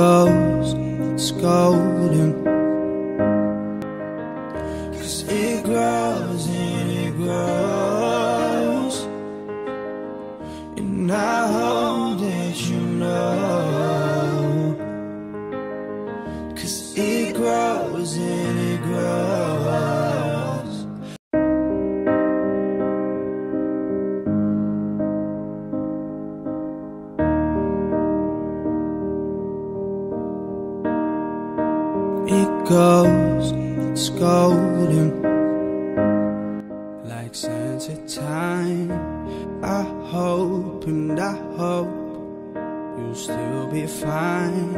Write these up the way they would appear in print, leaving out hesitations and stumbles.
goes, it's golden. 'Cause it grows and it grows, and I hope that you know. 'Cause it grows and it grows. It goes, it's golden. Like sands of time, I hope and I hope you'll still be fine.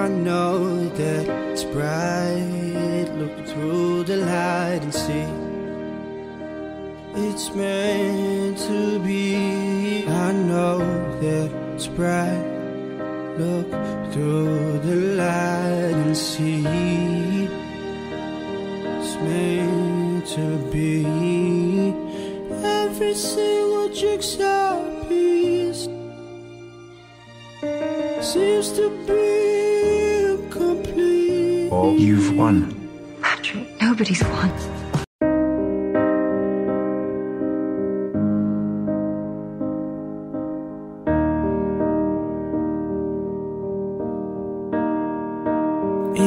I know that it's bright. Look through the light and see it's meant to be. I know that it's bright. Look through the light and see it's meant to be. Every single jigsaw piece seems to be incomplete. Oh, you've won, Patrick. Nobody's won.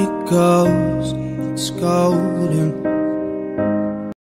It goes, it's golden.